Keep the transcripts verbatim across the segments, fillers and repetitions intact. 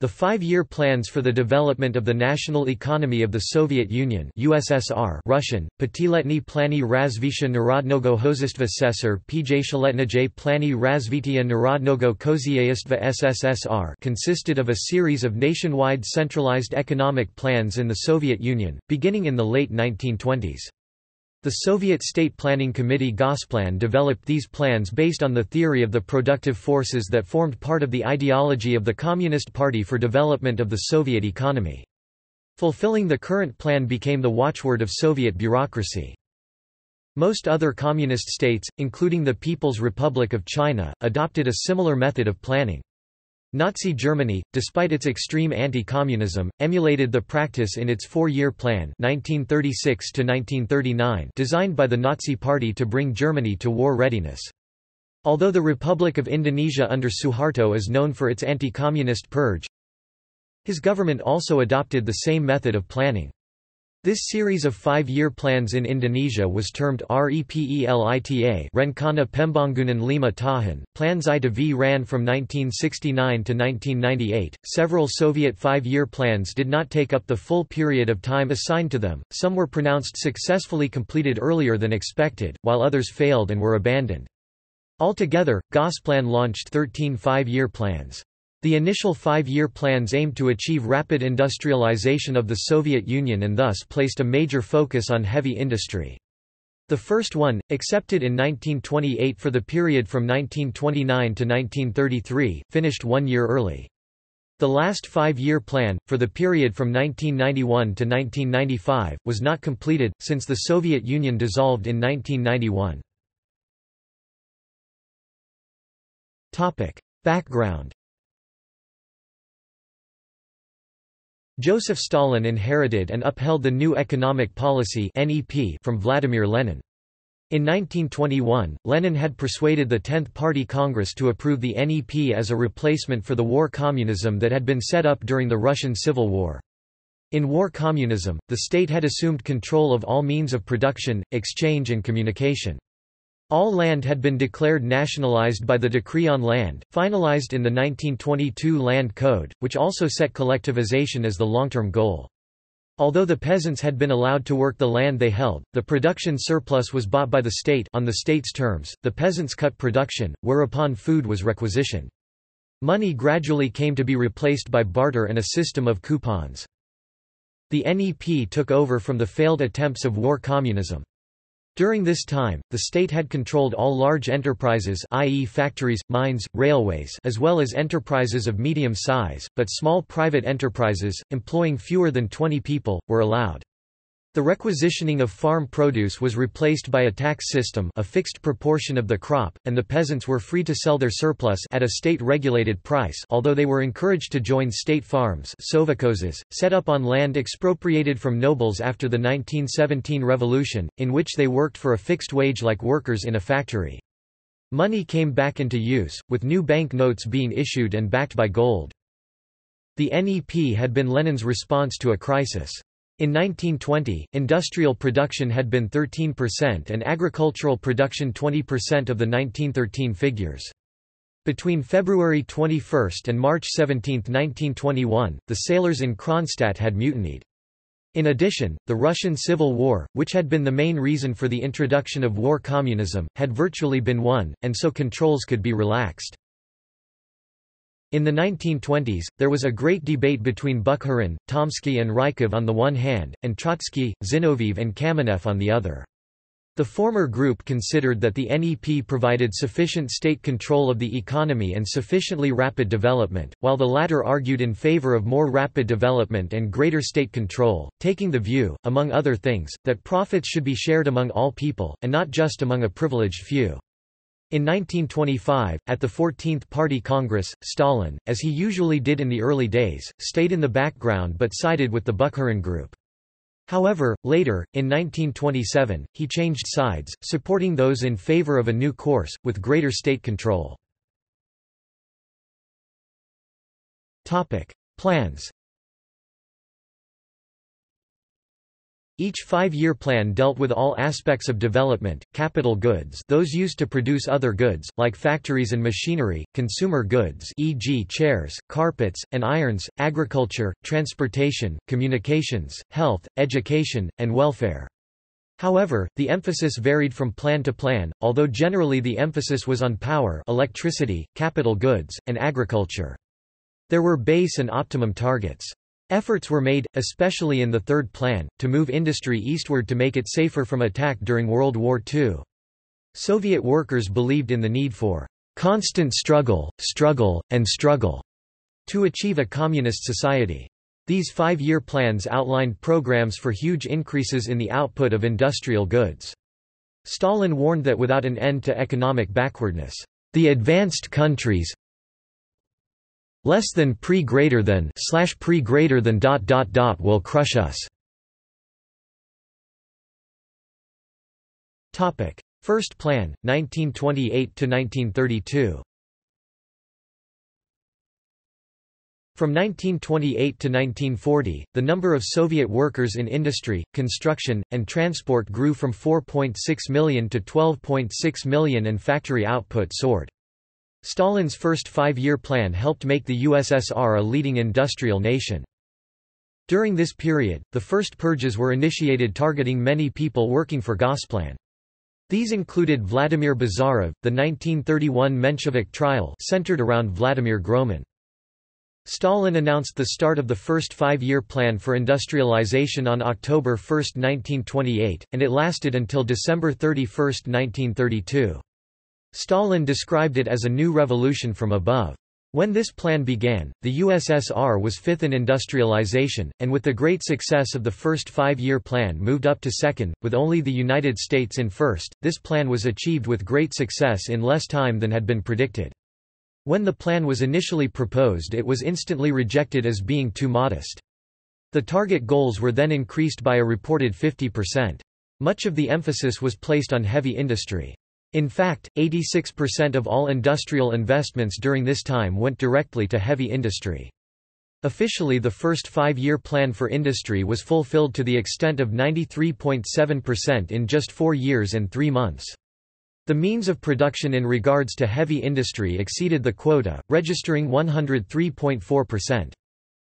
The five-year plans for the development of the national economy of the Soviet Union (U S S R), Russian: Pjatiletnije plany razvitiya narodnogo khozyaystva S S S R, Pjatiletnije plany razvitiya narodnogo khozyaystva S S S R, consisted of a series of nationwide centralized economic plans in the Soviet Union, beginning in the late nineteen twenties. The Soviet State Planning Committee Gosplan developed these plans based on the theory of the productive forces that formed part of the ideology of the Communist Party for development of the Soviet economy. Fulfilling the current plan became the watchword of Soviet bureaucracy. Most other communist states, including the People's Republic of China, adopted a similar method of planning. Nazi Germany, despite its extreme anti-communism, emulated the practice in its four-year plan nineteen thirty-six to nineteen thirty-nine designed by the Nazi Party to bring Germany to war readiness. Although the Republic of Indonesia under Suharto is known for its anti-communist purge, his government also adopted the same method of planning. This series of five-year plans in Indonesia was termed REPELITA Rencana Pembangunan Lima Tahun, Plans I V ran from nineteen sixty-nine to nineteen ninety-eight. Several Soviet five-year plans did not take up the full period of time assigned to them, some were pronounced successfully completed earlier than expected, while others failed and were abandoned. Altogether, Gosplan launched thirteen five-year plans. The initial five-year plans aimed to achieve rapid industrialization of the Soviet Union and thus placed a major focus on heavy industry. The first one, accepted in nineteen twenty-eight for the period from nineteen twenty-nine to nineteen thirty-three, finished one year early. The last five-year plan, for the period from nineteen ninety-one to nineteen ninety-five, was not completed, since the Soviet Union dissolved in nineteen ninety-one. Background. Joseph Stalin inherited and upheld the New Economic Policy (N E P) from Vladimir Lenin. In nineteen twenty-one, Lenin had persuaded the tenth Party Congress to approve the N E P as a replacement for the war communism that had been set up during the Russian Civil War. In war communism, the state had assumed control of all means of production, exchange and communication. All land had been declared nationalized by the Decree on Land, finalized in the nineteen twenty-two Land Code, which also set collectivization as the long-term goal. Although the peasants had been allowed to work the land they held, the production surplus was bought by the state on the state's terms. The peasants cut production, whereupon food was requisitioned. Money gradually came to be replaced by barter and a system of coupons. The N E P took over from the failed attempts of war communism. During this time, the state had controlled all large enterprises, that is factories, mines, railways, as well as enterprises of medium size, but small private enterprises, employing fewer than twenty people, were allowed. The requisitioning of farm produce was replaced by a tax system, a fixed proportion of the crop, and the peasants were free to sell their surplus at a state-regulated price, although they were encouraged to join state farms sovikhozes, set up on land expropriated from nobles after the nineteen seventeen revolution, in which they worked for a fixed wage like workers in a factory. Money came back into use, with new bank notes being issued and backed by gold. The N E P had been Lenin's response to a crisis. In nineteen twenty, industrial production had been thirteen percent and agricultural production twenty percent of the nineteen thirteen figures. Between February twenty-first and March seventeenth nineteen twenty-one, the sailors in Kronstadt had mutinied. In addition, the Russian Civil War, which had been the main reason for the introduction of war communism, had virtually been won, and so controls could be relaxed. In the nineteen twenties, there was a great debate between Bukharin, Tomsky and Rykov on the one hand, and Trotsky, Zinoviev and Kamenev on the other. The former group considered that the N E P provided sufficient state control of the economy and sufficiently rapid development, while the latter argued in favor of more rapid development and greater state control, taking the view, among other things, that profits should be shared among all people, and not just among a privileged few. In nineteen twenty-five, at the fourteenth Party Congress, Stalin, as he usually did in the early days, stayed in the background but sided with the Bukharin group. However, later, in nineteen twenty-seven, he changed sides, supporting those in favor of a new course, with greater state control. Plans. Each five-year plan dealt with all aspects of development, capital goods those used to produce other goods, like factories and machinery, consumer goods for example chairs, carpets, and irons, agriculture, transportation, communications, health, education, and welfare. However, the emphasis varied from plan to plan, although generally the emphasis was on power, electricity, capital goods, and agriculture. There were base and optimum targets. Efforts were made, especially in the Third Plan, to move industry eastward to make it safer from attack during World War Two. Soviet workers believed in the need for constant struggle, struggle, and struggle to achieve a communist society. These five-year plans outlined programs for huge increases in the output of industrial goods. Stalin warned that without an end to economic backwardness, the advanced countries less than pre greater than slash pre greater than dot dot dot will crush us. Topic: First Plan, nineteen twenty-eight to nineteen thirty-two. From nineteen twenty-eight to nineteen forty, the number of Soviet workers in industry, construction, and transport grew from four point six million to twelve point six million, and factory output soared. Stalin's first five-year plan helped make the U S S R a leading industrial nation. During this period, the first purges were initiated targeting many people working for Gosplan. These included Vladimir Bazarov, the nineteen thirty-one Menshevik trial centered around Vladimir Groman. Stalin announced the start of the first five-year plan for industrialization on October first nineteen twenty-eight, and it lasted until December thirty-first nineteen thirty-two. Stalin described it as a new revolution from above. When this plan began, the U S S R was fifth in industrialization, and with the great success of the first five-year plan moved up to second, with only the United States in first. This plan was achieved with great success in less time than had been predicted. When the plan was initially proposed, it was instantly rejected as being too modest. The target goals were then increased by a reported fifty percent. Much of the emphasis was placed on heavy industry. In fact, eighty-six percent of all industrial investments during this time went directly to heavy industry. Officially, the first five-year plan for industry was fulfilled to the extent of ninety-three point seven percent in just four years and three months. The means of production in regards to heavy industry exceeded the quota, registering one hundred three point four percent.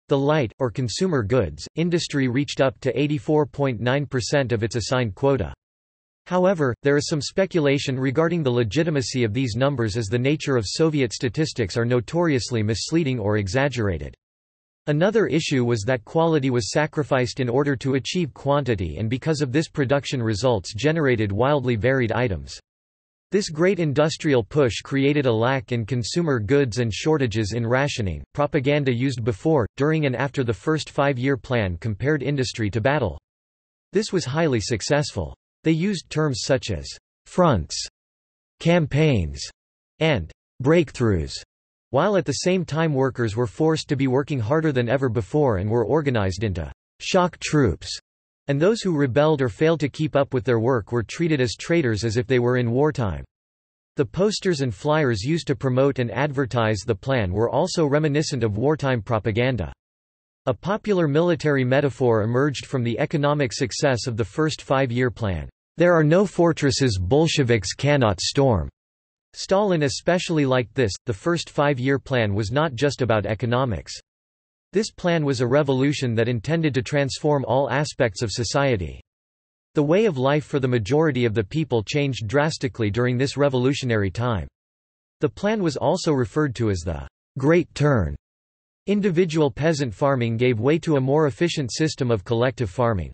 The light, or consumer goods, industry reached up to eighty-four point nine percent of its assigned quota. However, there is some speculation regarding the legitimacy of these numbers, as the nature of Soviet statistics are notoriously misleading or exaggerated. Another issue was that quality was sacrificed in order to achieve quantity, and because of this, production results generated wildly varied items. This great industrial push created a lack in consumer goods and shortages in rationing. Propaganda used before, during, and after the first five-year plan compared industry to battle. This was highly successful. They used terms such as fronts, campaigns, and breakthroughs, while at the same time workers were forced to be working harder than ever before and were organized into shock troops, and those who rebelled or failed to keep up with their work were treated as traitors as if they were in wartime. The posters and flyers used to promote and advertise the plan were also reminiscent of wartime propaganda. A popular military metaphor emerged from the economic success of the first five-year plan. There are no fortresses Bolsheviks cannot storm. Stalin especially liked this. The first five-year plan was not just about economics. This plan was a revolution that intended to transform all aspects of society. The way of life for the majority of the people changed drastically during this revolutionary time. The plan was also referred to as the Great Turn. Individual peasant farming gave way to a more efficient system of collective farming.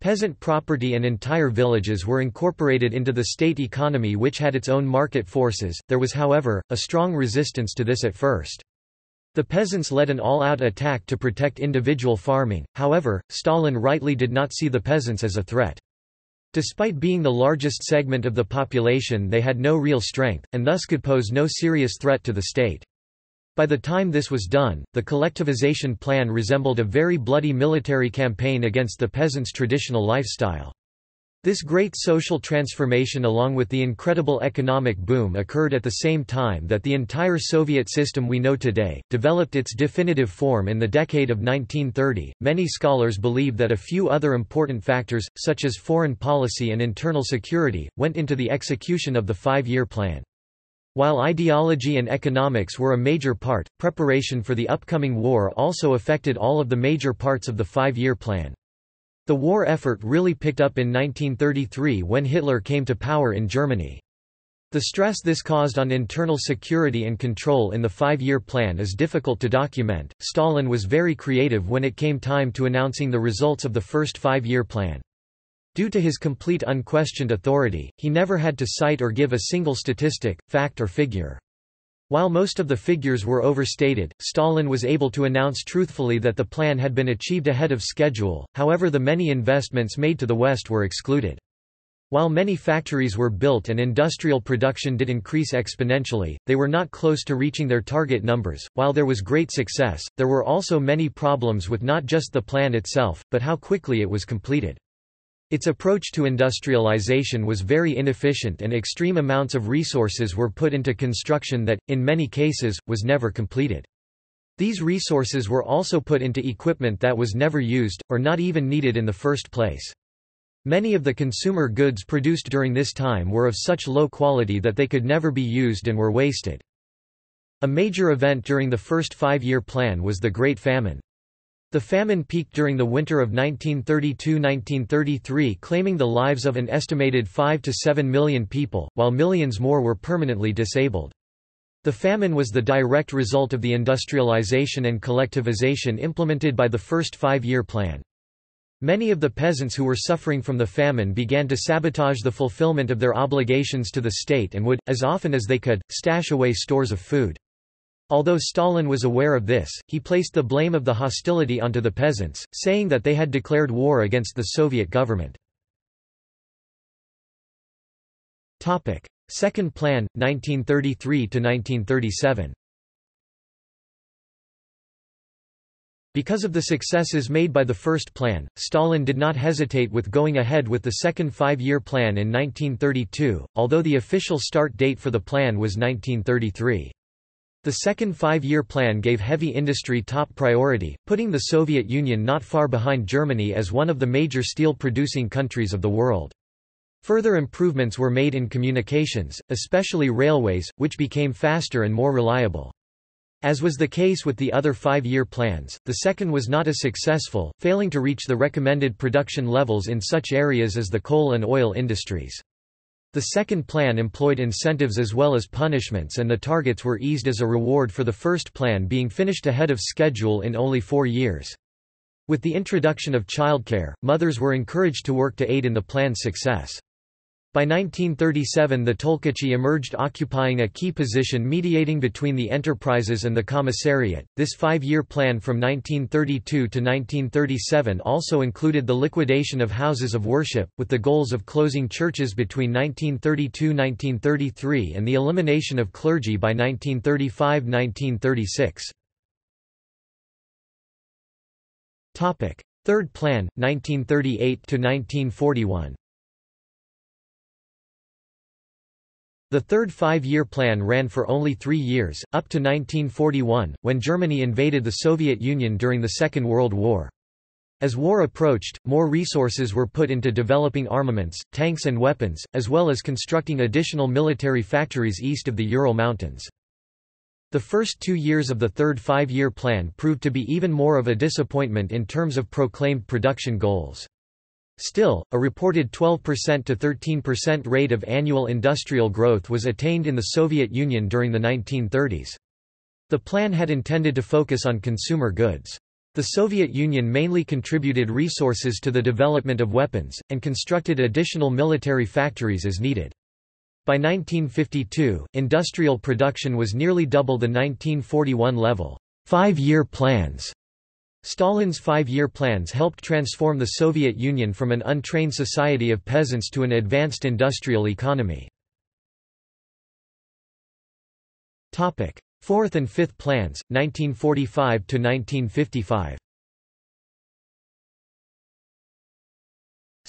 Peasant property and entire villages were incorporated into the state economy, which had its own market forces. There was, however, a strong resistance to this at first. The peasants led an all-out attack to protect individual farming. However, Stalin rightly did not see the peasants as a threat. Despite being the largest segment of the population, they had no real strength, and thus could pose no serious threat to the state. By the time this was done, the collectivization plan resembled a very bloody military campaign against the peasants' traditional lifestyle. This great social transformation, along with the incredible economic boom, occurred at the same time that the entire Soviet system we know today developed its definitive form in the decade of nineteen thirty. Many scholars believe that a few other important factors, such as foreign policy and internal security, went into the execution of the five-year plan. While ideology and economics were a major part, preparation for the upcoming war also affected all of the major parts of the five-year plan. The war effort really picked up in nineteen thirty-three when Hitler came to power in Germany. The stress this caused on internal security and control in the five-year plan is difficult to document. Stalin was very creative when it came time to announcing the results of the first five-year plan. Due to his complete unquestioned authority, he never had to cite or give a single statistic, fact or figure. While most of the figures were overstated, Stalin was able to announce truthfully that the plan had been achieved ahead of schedule, however the many investments made to the West were excluded. While many factories were built and industrial production did increase exponentially, they were not close to reaching their target numbers. While there was great success, there were also many problems with not just the plan itself, but how quickly it was completed. Its approach to industrialization was very inefficient and extreme amounts of resources were put into construction that, in many cases, was never completed. These resources were also put into equipment that was never used, or not even needed in the first place. Many of the consumer goods produced during this time were of such low quality that they could never be used and were wasted. A major event during the first five-year plan was the Great Famine. The famine peaked during the winter of nineteen thirty-two to nineteen thirty-three, claiming the lives of an estimated five to seven million people, while millions more were permanently disabled. The famine was the direct result of the industrialization and collectivization implemented by the first five-year plan. Many of the peasants who were suffering from the famine began to sabotage the fulfillment of their obligations to the state and would, as often as they could, stash away stores of food. Although Stalin was aware of this, he placed the blame of the hostility onto the peasants, saying that they had declared war against the Soviet government. Topic: Second Plan, nineteen thirty-three to nineteen thirty-seven. Because of the successes made by the first plan, Stalin did not hesitate with going ahead with the second five-year plan in nineteen thirty-two, although the official start date for the plan was nineteen thirty-three. The second five-year plan gave heavy industry top priority, putting the Soviet Union not far behind Germany as one of the major steel-producing countries of the world. Further improvements were made in communications, especially railways, which became faster and more reliable. As was the case with the other five-year plans, the second was not as successful, failing to reach the recommended production levels in such areas as the coal and oil industries. The second plan employed incentives as well as punishments, and the targets were eased as a reward for the first plan being finished ahead of schedule in only four years. With the introduction of childcare, mothers were encouraged to work to aid in the plan's success. By nineteen thirty-seven, the Tolkachi emerged, occupying a key position mediating between the enterprises and the commissariat. This five-year plan from nineteen thirty-two to nineteen thirty-seven also included the liquidation of houses of worship, with the goals of closing churches between nineteen thirty-two to nineteen thirty-three and the elimination of clergy by nineteen thirty-five to nineteen thirty-six. Topic: Third Plan, nineteen thirty-eight to nineteen forty-one. The third five-year plan ran for only three years, up to nineteen forty-one, when Germany invaded the Soviet Union during the Second World War. As war approached, more resources were put into developing armaments, tanks and weapons, as well as constructing additional military factories east of the Ural Mountains. The first two years of the third five-year plan proved to be even more of a disappointment in terms of proclaimed production goals. Still, a reported twelve percent to thirteen percent rate of annual industrial growth was attained in the Soviet Union during the nineteen thirties. The plan had intended to focus on consumer goods. The Soviet Union mainly contributed resources to the development of weapons, and constructed additional military factories as needed. By nineteen fifty-two, industrial production was nearly double the nineteen forty-one level. Five-year plans. Stalin's five-year plans helped transform the Soviet Union from an untrained society of peasants to an advanced industrial economy. Topic: Fourth and Fifth Plans, nineteen forty-five to nineteen fifty-five.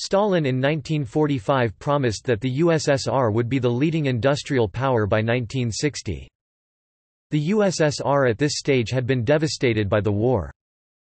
Stalin in nineteen forty-five promised that the U S S R would be the leading industrial power by nineteen sixty. The U S S R at this stage had been devastated by the war.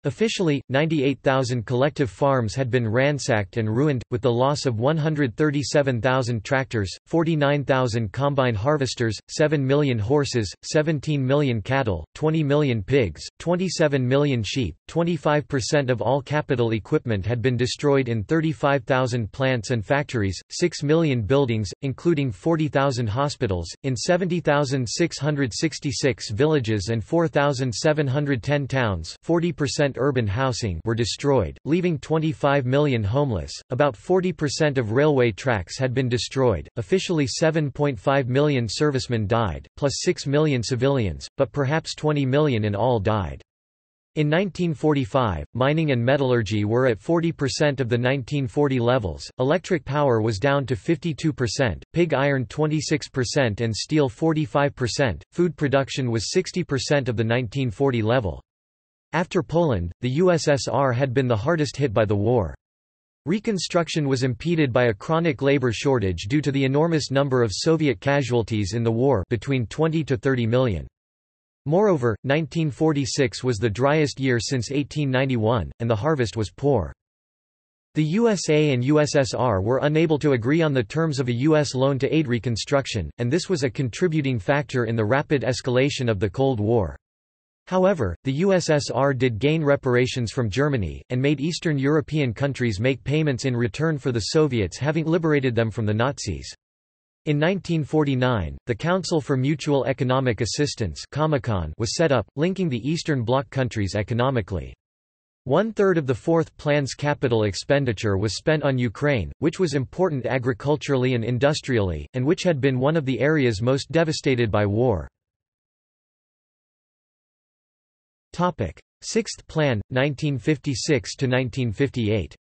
Officially, ninety-eight thousand collective farms had been ransacked and ruined, with the loss of one hundred thirty-seven thousand tractors, forty-nine thousand combine harvesters, seven million horses, seventeen million cattle, twenty million pigs, twenty-seven million sheep, twenty-five percent of all capital equipment had been destroyed in thirty-five thousand plants and factories, six million buildings, including forty thousand hospitals, in seventy thousand six hundred sixty-six villages and four thousand seven hundred ten towns, forty percent urban housing were destroyed, leaving twenty-five million homeless. About forty percent of railway tracks had been destroyed. Officially, seven point five million servicemen died, plus six million civilians, but perhaps twenty million in all died. In nineteen forty-five, mining and metallurgy were at forty percent of the nineteen forty levels, electric power was down to fifty-two percent, pig iron twenty-six percent and steel forty-five percent, food production was sixty percent of the nineteen forty level. After Poland, the U S S R had been the hardest hit by the war. Reconstruction was impeded by a chronic labor shortage due to the enormous number of Soviet casualties in the war, between twenty to thirty million. Moreover, nineteen forty-six was the driest year since eighteen ninety-one, and the harvest was poor. The U S A and U S S R were unable to agree on the terms of a U S loan to aid reconstruction, and this was a contributing factor in the rapid escalation of the Cold War. However, the U S S R did gain reparations from Germany, and made Eastern European countries make payments in return for the Soviets having liberated them from the Nazis. In nineteen forty-nine, the Council for Mutual Economic Assistance was set up, linking the Eastern Bloc countries economically. One-third of the Fourth Plan's capital expenditure was spent on Ukraine, which was important agriculturally and industrially, and which had been one of the areas most devastated by war. Sixth Plan, nineteen fifty-six to nineteen fifty-eight.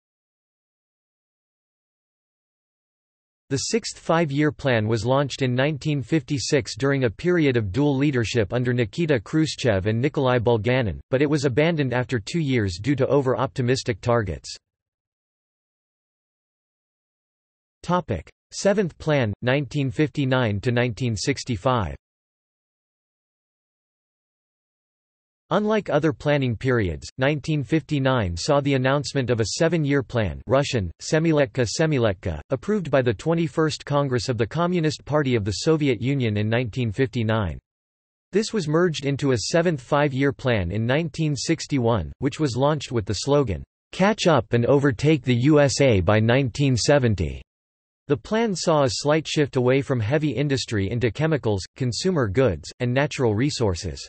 The Sixth Five-Year Plan was launched in nineteen fifty-six during a period of dual leadership under Nikita Khrushchev and Nikolai Bulganin, but it was abandoned after two years due to over-optimistic targets. Seventh Plan, nineteen fifty-nine to nineteen sixty-five. Unlike other planning periods, nineteen fifty-nine saw the announcement of a seven-year plan Russian, Semiletka Semiletka, approved by the twenty-first Congress of the Communist Party of the Soviet Union in nineteen fifty-nine. This was merged into a seventh five-year plan in nineteen sixty-one, which was launched with the slogan, "Catch up and overtake the U S A by nineteen seventy." The plan saw a slight shift away from heavy industry into chemicals, consumer goods, and natural resources.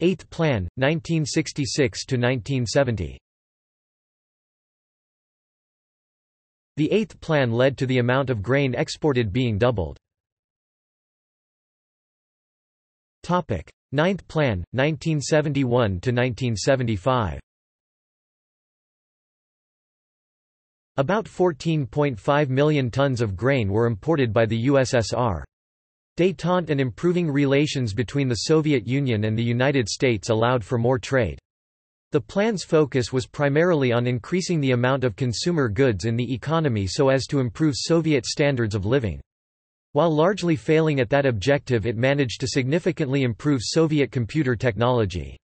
Eighth Plan, nineteen sixty-six to nineteen seventy. The Eighth Plan led to the amount of grain exported being doubled. Ninth Plan, nineteen seventy-one to nineteen seventy-five. About fourteen point five million tons of grain were imported by the U S S R. Détente and improving relations between the Soviet Union and the United States allowed for more trade. The plan's focus was primarily on increasing the amount of consumer goods in the economy so as to improve Soviet standards of living. While largely failing at that objective, it managed to significantly improve Soviet computer technology.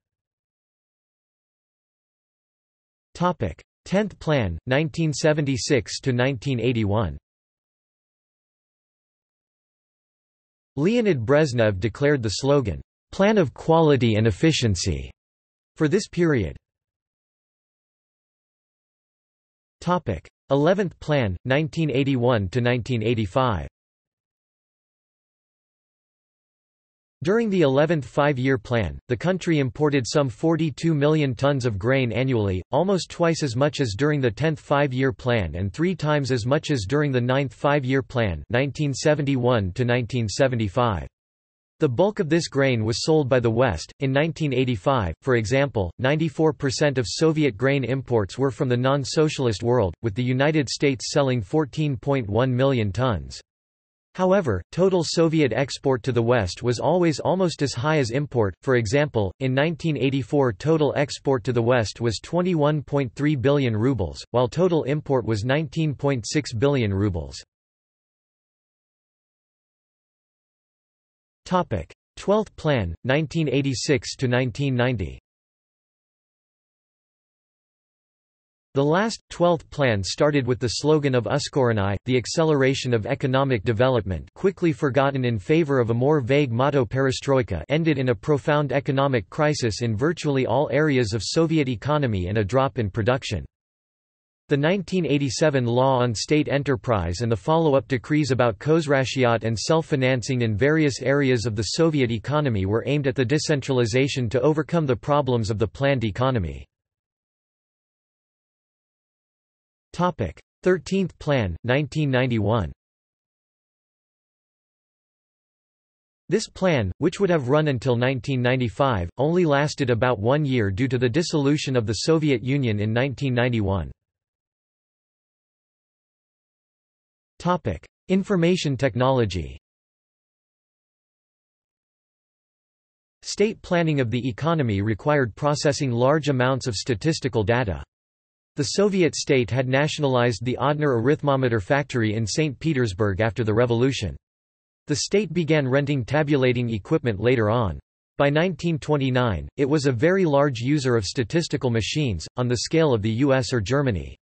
Tenth Plan, nineteen seventy-six to nineteen eighty-one. Leonid Brezhnev declared the slogan, "Plan of Quality and Efficiency," for this period. Eleventh Plan, nineteen eighty-one to nineteen eighty-five. During the eleventh Five-Year Plan, the country imported some forty-two million tons of grain annually, almost twice as much as during the tenth Five-Year Plan and three times as much as during the ninth Five-Year Plan nineteen seventy-one to nineteen seventy-five. The bulk of this grain was sold by the West. In nineteen eighty-five, for example, ninety-four percent of Soviet grain imports were from the non-socialist world, with the United States selling fourteen point one million tons. However, total Soviet export to the West was always almost as high as import. For example, in nineteen eighty-four total export to the West was twenty-one point three billion rubles, while total import was nineteen point six billion rubles. Topic: twelfth Plan, nineteen eighty-six to nineteen ninety. The last, twelfth plan started with the slogan of Uskorenai, the acceleration of economic development, quickly forgotten in favor of a more vague motto perestroika, ended in a profound economic crisis in virtually all areas of Soviet economy and a drop in production. The nineteen eighty-seven law on state enterprise and the follow-up decrees about Khozrashyat and self-financing in various areas of the Soviet economy were aimed at the decentralization to overcome the problems of the planned economy. thirteenth Plan, nineteen ninety-one. This plan, which would have run until nineteen ninety-five, only lasted about one year due to the dissolution of the Soviet Union in nineteen ninety-one. Information technology. State planning of the economy required processing large amounts of statistical data. The Soviet state had nationalized the Odner Arithmometer factory in Saint Petersburg after the revolution. The state began renting tabulating equipment later on. By nineteen twenty-nine, it was a very large user of statistical machines, on the scale of the U S or Germany.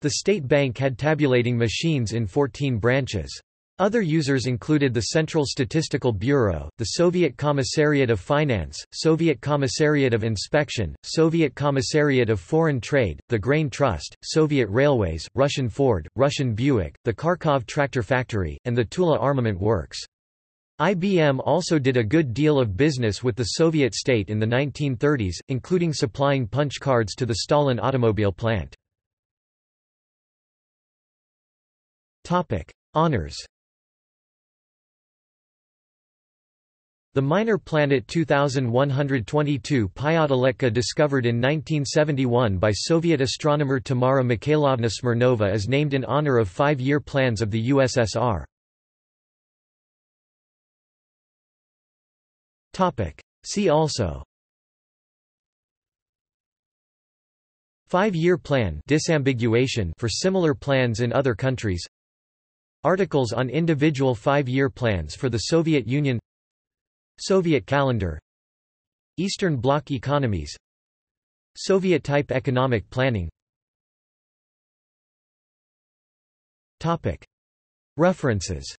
The state bank had tabulating machines in fourteen branches. Other users included the Central Statistical Bureau, the Soviet Commissariat of Finance, Soviet Commissariat of Inspection, Soviet Commissariat of Foreign Trade, the Grain Trust, Soviet Railways, Russian Ford, Russian Buick, the Kharkov Tractor Factory, and the Tula Armament Works. I B M also did a good deal of business with the Soviet state in the nineteen thirties, including supplying punch cards to the Stalin automobile plant. Topic: Honors. The minor planet two thousand one hundred twenty-two Pyotoletka, discovered in nineteen seventy-one by Soviet astronomer Tamara Mikhailovna Smirnova, is named in honor of five-year plans of the U S S R. See also: Five-year plan disambiguation for similar plans in other countries, articles on individual five-year plans for the Soviet Union, Soviet calendar, Eastern Bloc economies, Soviet-type economic planning. References.